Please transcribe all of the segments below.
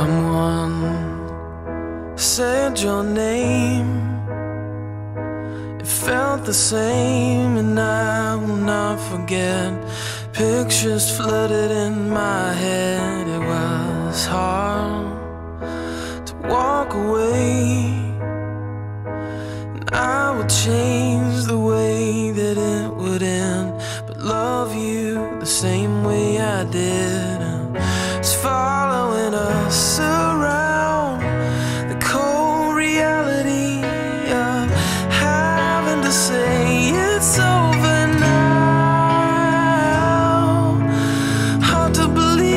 Someone said your name. It felt the same, and I will not forget. Pictures flooded in my head. It was hard to walk away, and I would change the way that it would end, but love you the same way I did. It's following us around, the cold reality of having to say it's over now. Hard to believe,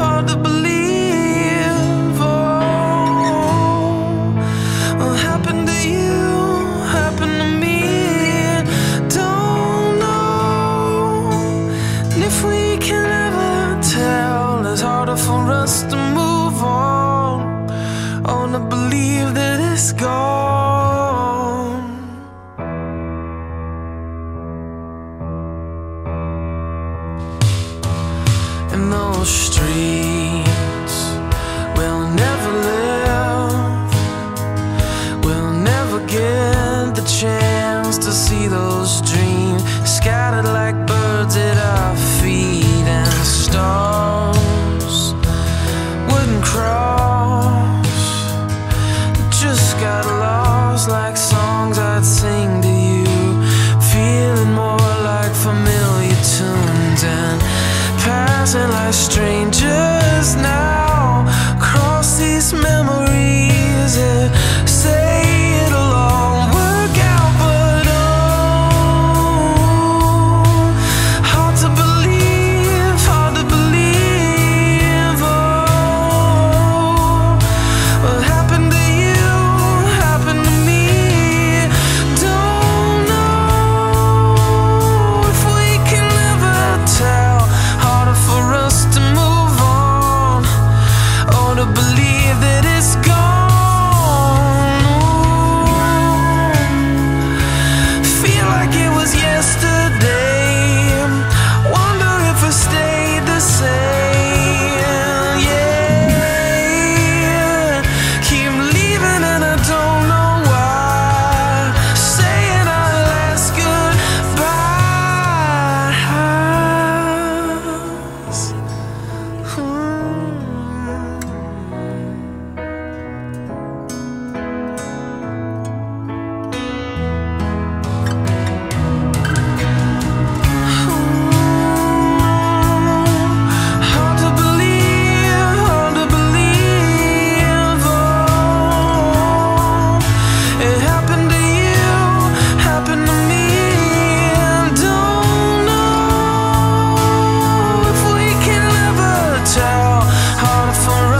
oh, what happened to you, happened to me, don't know, and if we can ever tell. It's harder for us to move on, or to believe that it's gone. And those streets we'll never live, we'll never get the chance to see those dreams scattered like birds at our feet, and stars cross, just got lost like songs I'd sing to you, feeling more like familiar tunes and passing like strangers now across these memories. It say it'll all work out, but oh, hard to believe, hard to believe. For us.